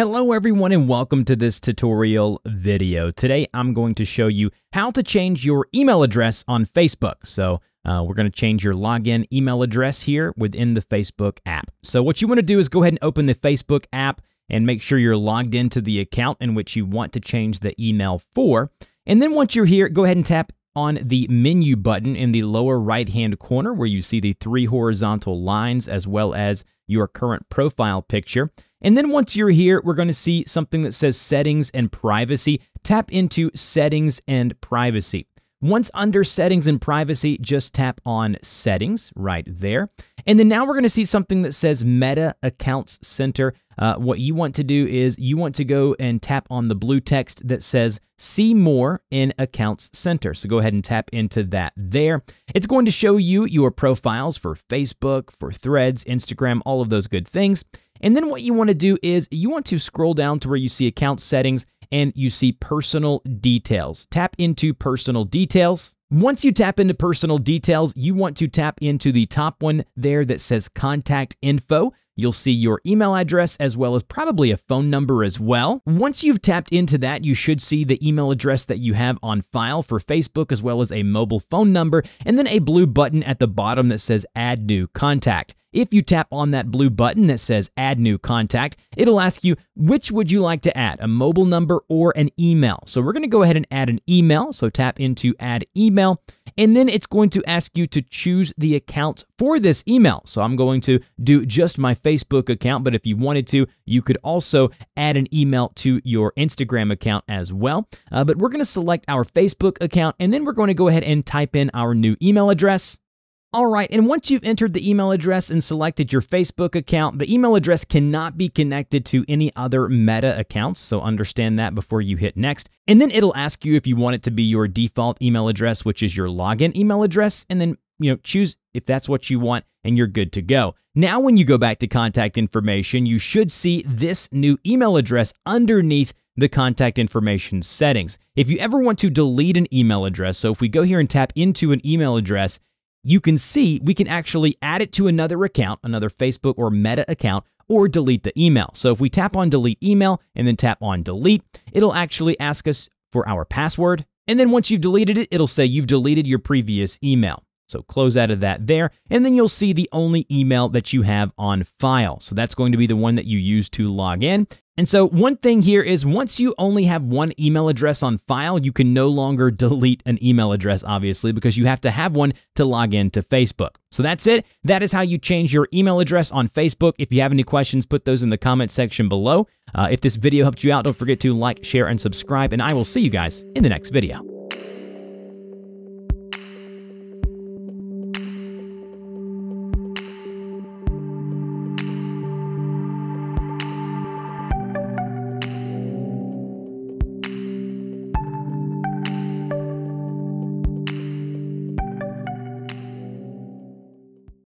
Hello everyone and welcome to this tutorial video. Today I'm going to show you how to change your email address on Facebook. So we're going to change your login email address here within the Facebook app. So what you want to do is go ahead and open the Facebook app and make sure you're logged into the account in which you want to change the email for. And then once you're here, go ahead and tap on the menu button in the lower right hand corner where you see the three horizontal lines as well as your current profile picture. And then once you're here, we're going to see something that says Settings and Privacy. Tap into Settings and Privacy. Once under Settings and Privacy, just tap on Settings right there. And then now we're going to see something that says Meta Accounts Center. What you want to do is you want to go and tap on the blue text that says See More in Accounts Center. So go ahead and tap into that there. It's going to show you your profiles for Facebook, for Threads, Instagram, all of those good things. And then what you want to do is you want to scroll down to where you see account settings and you see personal details. Tap into personal details. Once you tap into personal details, you want to tap into the top one there that says contact info. You'll see your email address as well as probably a phone number as well. Once you've tapped into that, you should see the email address that you have on file for Facebook as well as a mobile phone number and then a blue button at the bottom that says add new contact. If you tap on that blue button that says add new contact, it'll ask you which would you like to add, a mobile number or an email. So we're going to go ahead and add an email. So tap into add email. And then it's going to ask you to choose the account for this email. So I'm going to do just my Facebook account, but if you wanted to, you could also add an email to your Instagram account as well. But we're going to select our Facebook account, and then we're going to go ahead and type in our new email address. All right, and once you've entered the email address and selected your Facebook account, the email address cannot be connected to any other Meta accounts, so understand that before you hit next. And then it'll ask you if you want it to be your default email address, which is your login email address, and then choose if that's what you want, and you're good to go. Now, when you go back to contact information, you should see this new email address underneath the contact information settings. If you ever want to delete an email address, so if we go here and tap into an email address, you can see we can actually add it to another account, another Facebook or Meta account, or delete the email. So if we tap on delete email and then tap on delete, it'll actually ask us for our password. And then once you've deleted it, it'll say you've deleted your previous email. So close out of that there, and then you'll see the only email that you have on file. So that's going to be the one that you use to log in. And so one thing here is once you only have one email address on file, you can no longer delete an email address, obviously, because you have to have one to log in to Facebook. So that's it. That is how you change your email address on Facebook. If you have any questions, put those in the comment section below. If this video helped you out, don't forget to like, share, and subscribe, and I will see you guys in the next video.